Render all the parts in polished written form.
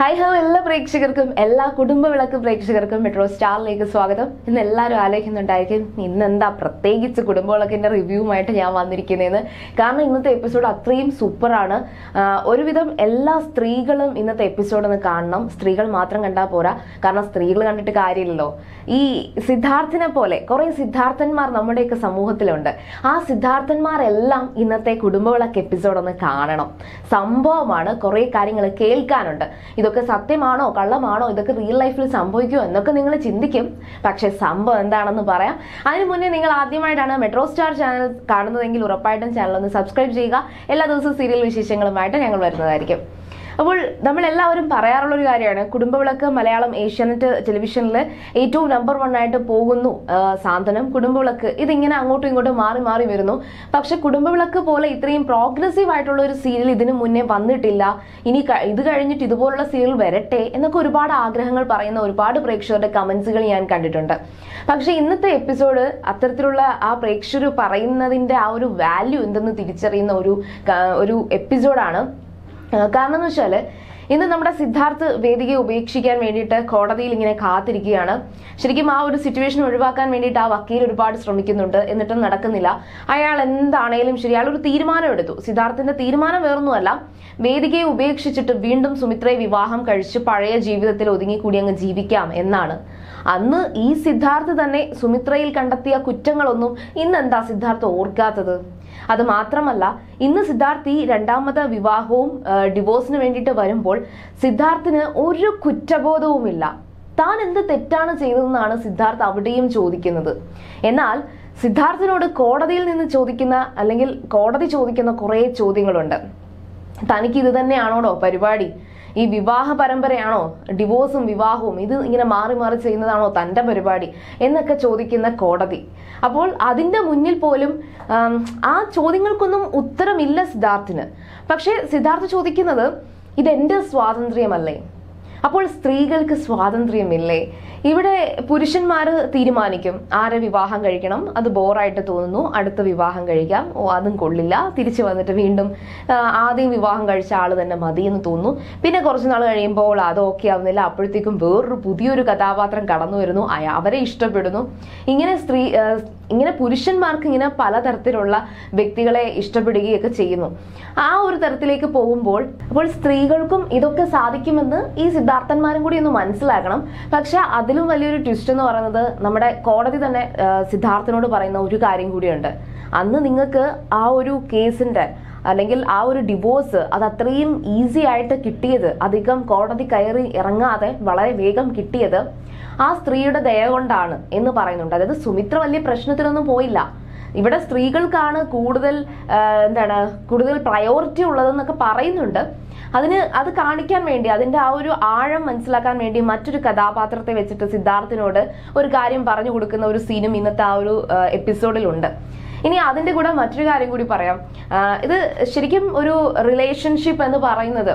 Hi, hello, Prekshikarkum, Ella Kudumbavilakku Prekshikarkum, MetroStar Lake Swagatham, and Ella Alec in the Daikin, Ninanda Pratek, it's a Kudumbalak in a review, Mata Yamandrikin, Karna in the episode of Thream Superana, Orvidam Ella Strigalum in the episode on the Karnam, Strigal Matranganda Pora, Karna Strigal and Tikarilo. E. Sidharthina Pole, Korin Sidharthan Mar Namadeka Samuhatilunda. Ah, Sidharthan Mar Ella in the Kudumbalak episode on the Karnam. Sambo Mana, Kore carrying a kale canada. Satimano, Kalamano, the real life will Samboyu and the Kaningla Chindikim, Paksha Samba and the Paria. I am Muningal Adimaitana, MetroStar channel, Kardanangilura Python channel on the subscribe Jiga, Ella those serial Vishangal Mata and Angler. നമ്മൾ എല്ലാവരും പറയാറുള്ള ഒരു കാര്യമാണ് കുടുംബവിളക്ക് മലയാളം ഏഷ്യാനെറ്റ് ടെലിവിഷനിൽ ഏറ്റവും number 1 ആയിട്ട് പോകുന്നു സാന്തനം കുടുംബവിളക്ക് ഇത് ഇങ്ങനെ അങ്ങോട്ടും ഇങ്ങോട്ടും മാറി മാറി വരുന്നു പക്ഷെ കുടുംബവിളക്ക് പോലെ ഇത്രയും പ്രോഗ്രസീവ് ആയിട്ടുള്ള ഒരു സീരിയൽ ഇതിനു മുന്നേ വന്നിട്ടില്ല ഇനി ഇത് കഴിഞ്ഞിട്ട് ഇതുപോലുള്ള സീരിയൽ വരട്ടെ എന്നൊക്കെ ഒരുപാട് ആഗ്രഹങ്ങൾ പറയുന്ന ഒരുപാട് പ്രേക്ഷകരുടെ കമന്റ്സുകൾ ഞാൻ കണ്ടിട്ടുണ്ട് പക്ഷെ ഇന്നത്തെ എപ്പിസോഡ് അത്തരത്തിലുള്ള ആ പ്രേക്ഷകർ പറയുന്നതിന്റെ ആ ഒരു വാല്യൂ എന്തെന്ന് തിരിച്ചറിയുന്ന ഒരു എപ്പിസോഡാണ് Karnanushalle, in the number of Sidharth Vedic Ubekshika made it a Kodadil in a Kathirikiana. Shrikim out situation Urubakan made it a Vakil departs from Mikinunda in the Tan Natakanilla. I and the Analim Shrialu Tirmana Udu, Sidharth in the Tirmana Vernuella, Vedic Ubekshit Vindum Sumithra Vivaham Karish Paria Jiva Telodini Kudiang Jivikam in Nana. Anna E. Sidharth than Sumithrail Kandatia Kutangalonum in the Sidharth Orkata. That's matramalla in the Sidharthi Randamatha Vivahom divorce vendita varumbol Sidharthine oru kuttavodavumilla than in the tettana cheyadennanu Sidharth avadeyum chodikkunnathu ennal Sidharthinodu kodadiyil ninnu chodikkunna allengil kodadi chodikkunna kore chodyangaloondu thanikku idu thanneyaanodo parivadi ഈ വിവാഹ പരമ്പരയാണോ ഡിവോഴ്സും വിവാഹവും ഇത് ഇങ്ങനെ മാറി മാറി ചെയ്യുന്നതാണോ തന്റെ പരിപാടി എന്നൊക്കെ ചോദിക്കുന്ന കോടതി അപ്പോൾ അതിന്റെ മുന്നിൽ പോലും ആ ചോദ്യങ്ങൾക്കൊന്നും ഉത്തരമില്ല സിദ്ധാർത്ഥിന് പക്ഷേ സിദ്ധാർത്ഥ് ചോദിക്കുന്നത് ഇത് എൻ്റെ സ്വാതന്ത്ര്യമല്ലേ അപ്പോൾ സ്ത്രീകൾക്ക് സ്വാതന്ത്ര്യമില്ലേ ഇവിടെ പുരുഷന്മാർ തീരുമാനിക്കും ആരെ വിവാഹം കഴിക്കണം അത് ബോറായിട്ട് തോന്നുന്നു അടുത്ത വിവാഹം കഴിക്കാം ഓ അതും കൊള്ളില്ല തിരിച്ചു വന്നിട്ട് വീണ്ടും ആദ്യം വിവാഹം കഴിച്ച ആള് തന്നെ മതി എന്ന് തോന്നുന്നു പിന്നെ കുറച്ച് നാൾ കഴിയുമ്പോൾ അത് ഓക്കേ ആവുന്നില്ല അപ്പോഴേക്കും വേറൊരു പുതിയൊരു കഥാപാത്രം കടന്നു വരുന്നു അവരെ ഇഷ്ടപ്പെടുന്നു ഇങ്ങനെ ഇങ്ങനെ പുരുഷന്മാർക്ക് ഇങ്ങനെ പലതരത്തിലുള്ള വ്യക്തികളെ ഇഷ്ടപ്പെടുകയൊക്കെ ചെയ്യുന്നു ആ ഒരു തരത്തിലേക്ക് പോകുമ്പോൾ അപ്പോൾ സ്ത്രീകൾക്കും ഇതൊക്കെ സാധിക്കുമെന്ന് ഈ സിദ്ധാർത്ഥന്മാരും കൂടി ഒന്ന് മനസ്സിലാക്കണം പക്ഷേ അതിലും വലിയൊരു ട്വിസ്റ്റ് എന്ന് പറയുന്നത് നമ്മുടെ കോടതി തന്നെ സിദ്ധാർത്ഥനോട് പറയുന്ന ഒരു കാര്യം കൂടിയുണ്ട് അന്ന് നിങ്ങൾക്ക് ആ ഒരു കേസിന്റെ അല്ലെങ്കിൽ ആ ഒരു ഡിവോഴ്സ് അത് അത്രയും ഈസി ആയിട്ട് കിട്ടിയത് അധികം കോടതി കയറി ഇറങ്ങാതെ വളരെ വേഗം കിട്ടിയത് ആ സ്ത്രീയുടെ ദയ കൊണ്ടാണ് എന്ന് പറയുന്നുണ്ട് അതായത് സുമിത്ര വലിയ പ്രശ്നത്തിലൊന്നും പോയില്ല ഇവിടെ സ്ത്രീകൾക്കാണ് കൂടുതൽ പ്രയോറിറ്റി ഉള്ളതെന്നൊക്കെ പറയുന്നുണ്ട് അതിനെ അത് കാണിക്കാൻ വേണ്ടി അതിന്റെ ആ ഒരു ആഴം മനസ്സിലാക്കാൻ വേണ്ടി മറ്റൊരു കഥാപാത്രത്തെ വെച്ചിട്ട് സിദ്ധാർത്ഥനോട് ഒരു കാര്യം പറഞ്ഞു കൊടുക്കുന്ന ഒരു സീനും ഇന്നത്തെ ആ ഒരു എപ്പിസോഡിൽ ഉണ്ട് ഇനി അതിന്റെ കൂടെ മറ്റൊരു കാര്യം കൂടി പറയാം ഇത് ശരിക്കും ഒരു റിലേഷൻഷിപ്പ് എന്ന് പറയുന്നത്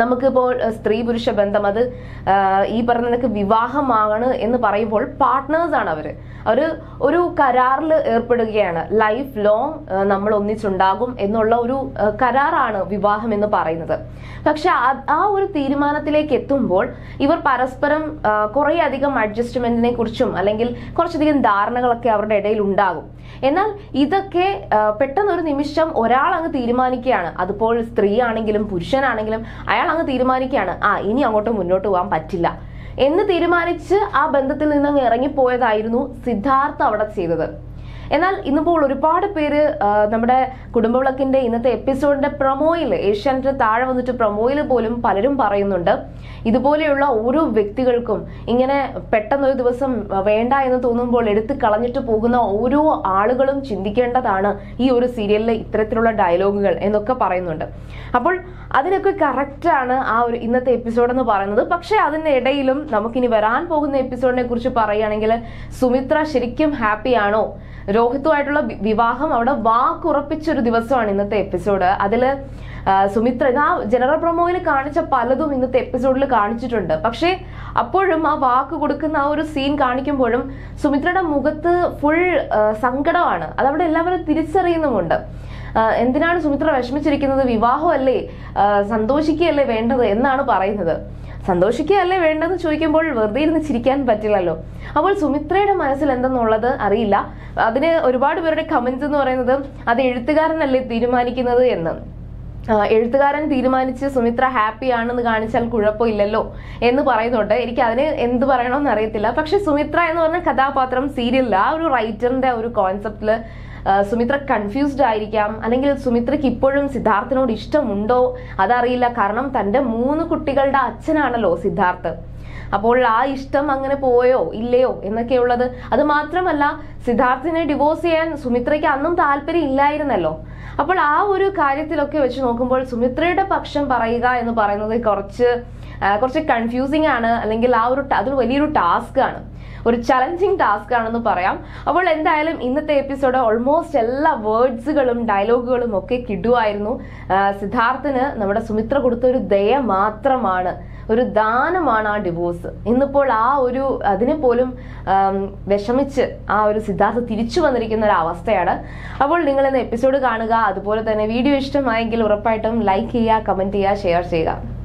നമുക്ക് ഇപ്പോൾ സ്ത്രീ പുരുഷ ബന്ധം അത് ഈ പറഞ്ഞനക്ക് വിവാഹമാണ് എന്ന് പറയുമ്പോൾ പാർട്ണേഴ്സ് ആണ് അവർ ഒരു കരാറിൽ ഏർപ്പെടുകയാണ് ലൈഫ് ലോങ് നമ്മൾ ഒന്നിച്ചുണ്ടാകും എന്നുള്ള ഒരു കരാറാണ് വിവാഹം എന്ന് പറയുന്നത് പക്ഷേ ആ ഒരു തീരുമാനത്തിലേക്ക് എത്തുമ്പോൾ ഇവർ പരസ്പരം കുറേ അധികം അഡ്ജസ്റ്റ്മെന്റിനെ കുറിച്ചും അല്ലെങ്കിൽ കുറച്ചധികം ധാരണകളൊക്കെ അവരുടെ ഇടയിൽ ഉണ്ടാകും എന്നാൽ ഇതൊക്കെ പെട്ടെന്ന് ഒരു നിമിഷം ഒരാൾ അങ്ങ് തീരുമാനിക്കുകയാണ് അതുപോൾ സ്ത്രീ ആണെങ്കിലും പുരുഷനാണെങ്കിലും അയാൾ അങ്ങ് തീരുമാനിക്കുകയാണ് ആ ഇനി അങ്ങോട്ട് മുന്നോട്ട് പോകാൻ പറ്റില്ല എന്ന് തീരുമാനിച്ച് ആ ബന്ധത്തിൽ നിന്ന് അങ്ങ് ഇറങ്ങിപ്പോയതായിരുന്നു സിദ്ധാർത്ഥ് അവിടെ ചെയ്തത് എന്നാൽ ഇന്നിപ്പോൾ ഒരുപാട് പേര് നമ്മുടെ കുടുംബവിളക്കിന്റെ ഇന്നത്തെ എപ്പിസോഡിന്റെ പ്രൊമോയിൽ ഏഷ്യാനെറ്റ് താഴെ വന്നിട്ട് പ്രൊമോയിൽ പോലും പലരും പറയുന്നുണ്ട് ഇതുപോലെയുള്ള ഓരോ വ്യക്തികൾക്കും ഇങ്ങനെ പെട്ടെന്ന് ഒരു ദിവസം വേണ്ട എന്ന് തോന്നുമ്പോൾ എടുത്ത് കളഞ്ഞിട്ട് പോകുന്ന ഓരോ ആളുകളും ചിന്തിക്കേണ്ടതാണ് ഈ ഒരു സീരിയലിലെ ഇത്തരത്തിലുള്ള ഡയലോഗുകൾ എന്നൊക്കെ പറയുന്നുണ്ട് അപ്പോൾ അതിനൊക്കെ കറക്റ്റ് ആണ് ആ ഒരു ഇന്നത്തെ എപ്പിസോഡ് എന്ന് പറയുന്നത് പക്ഷേ അതിനിടയിലും നമുക്കിനി വരാൻ പോകുന്ന എപ്പിസോഡിനെ കുറിച്ച് പറയുകയാണെങ്കിൽ സുമിത്ര ശരിക്കും ഹാപ്പിയാണോ രോഹിതുമായിട്ടുള്ള വിവാഹം അവിടെ വാക്കുറപ്പിച്ച ഒരു ദിവസമാണ് ഇന്നത്തെ എപ്പിസോഡ് അതിൽ സുമിത്ര ആ ജനറൽ പ്രൊമോയിൽ കാണിച്ച പലതും ഇന്നത്തെ എപ്പിസോഡിൽ കാണിച്ചിട്ടുണ്ട് പക്ഷേ അപ്പോഴും ആ വാക്ക് കൊടുക്കുന്ന ആ ഒരു സീൻ കാണിക്കുമ്പോഴും സുമിത്രയുടെ മുഖത്ത് ഫുൾ സങ്കടമാണ് അതവിടെ എല്ലാവരും തിരിച്ചറിയുന്നുമുണ്ട് എന്തിനാണ് സുമിത്ര വിഷമിച്ചിരിക്കുന്നത്? വിവാഹമല്ലേ, സന്തോഷിക്കുകയല്ലേ വേണ്ടത് എന്നാണ് പറയുന്നത്. സന്തോഷിക്കുകയല്ലേ വേണ്ടെന്ന് ചോദിക്കുമ്പോൾ വെറുതെ ഇരുന്ന് ചിരിക്കാൻ പറ്റില്ലല്ലോ. അപ്പോൾ സുമിത്രയുടെ മനസ്സിൽ എന്തെന്നുള്ളത് അറിയില്ല. അതിന് ഒരുപാട് പേരുടെ കമൻസ് എന്ന് പറയുന്നത് അത് എഴുത്തുകാരനല്ലേ തീരുമാനിക്കുന്നത് എന്ന്. എഴുത്തുകാരൻ തീരുമാനിച്ച് സുമിത്ര ഹാപ്പി ആണെന്ന് കാണിച്ചാൽ കുഴപ്പമില്ലല്ലോ എന്ന് പറയുന്നുണ്ട്. എനിക്ക് അതിന് എന്ത് പറയണമെന്ന് അറിയത്തില്ല. പക്ഷെ സുമിത്ര എന്ന് പറഞ്ഞ കഥാപാത്രം സീരിയലിൽ ആ ഒരു റൈറ്ററിന്റെ ഒരു കോൺസെപ്റ്റില് സുമിത്ര കൺഫ്യൂസ്ഡ് ആയിരിക്കാം, അല്ലെങ്കിൽ സുമിത്രയ്ക്ക് ഇപ്പോഴും സിദ്ധാർത്ഥിനോട് ഇഷ്ടമുണ്ടോ അതറിയില്ല. കാരണം തൻ്റെ 3 കുട്ടികളുടെ അച്ഛനാണല്ലോ സിദ്ധാർത്ഥ്. അപ്പോൾ ആ ഇഷ്ടം അങ്ങനെ പോയോ ഇല്ലയോ എന്നൊക്കെയുള്ളത്. അത് മാത്രമല്ല, സിദ്ധാർത്ഥിനെ ഡിവോഴ്സ് ചെയ്യാൻ സുമിത്രയ്ക്ക് അന്നും താല്പര്യം ഇല്ലായിരുന്നല്ലോ. അപ്പോൾ ആ ഒരു കാര്യത്തിലൊക്കെ വെച്ച് നോക്കുമ്പോൾ സുമിത്രയുടെ പക്ഷം പറയുക എന്ന് പറയുന്നത് കുറച്ച് കൺഫ്യൂസിങ് ആണ്. അല്ലെങ്കിൽ ആ ഒരു അതൊരു വലിയൊരു ടാസ്ക് ആണ്, ഒരു ചലഞ്ചിങ് ടാസ്ക് ആണെന്ന് പറയാം. അപ്പോൾ എന്തായാലും ഇന്നത്തെ എപ്പിസോഡ് ഓൾമോസ്റ്റ് എല്ലാ വേർഡ്സുകളും ഡയലോഗുകളും ഒക്കെ കിടുവായിരുന്നു. സിദ്ധാർത്ഥിന് നമ്മുടെ സുമിത്ര കൊടുത്ത ഒരു ദയ മാത്രമാണ്, ഒരു ദാനമാണ് ആ ഡിവോഴ്സ്. ഇന്നിപ്പോൾ ആ ഒരു അതിനെ പോലും വിഷമിച്ച് ആ ഒരു സിദ്ധാർത്ഥ് തിരിച്ചു വന്നിരിക്കുന്ന ഒരു അവസ്ഥയാണ്. അപ്പോൾ നിങ്ങൾ ഇന്ന് എപ്പിസോഡ് കാണുക. അതുപോലെ തന്നെ വീഡിയോ ഇഷ്ടമായെങ്കിൽ ഉറപ്പായിട്ടും ലൈക്ക് ചെയ്യുക, കമൻറ്റ് ചെയ്യുക, ഷെയർ ചെയ്യുക.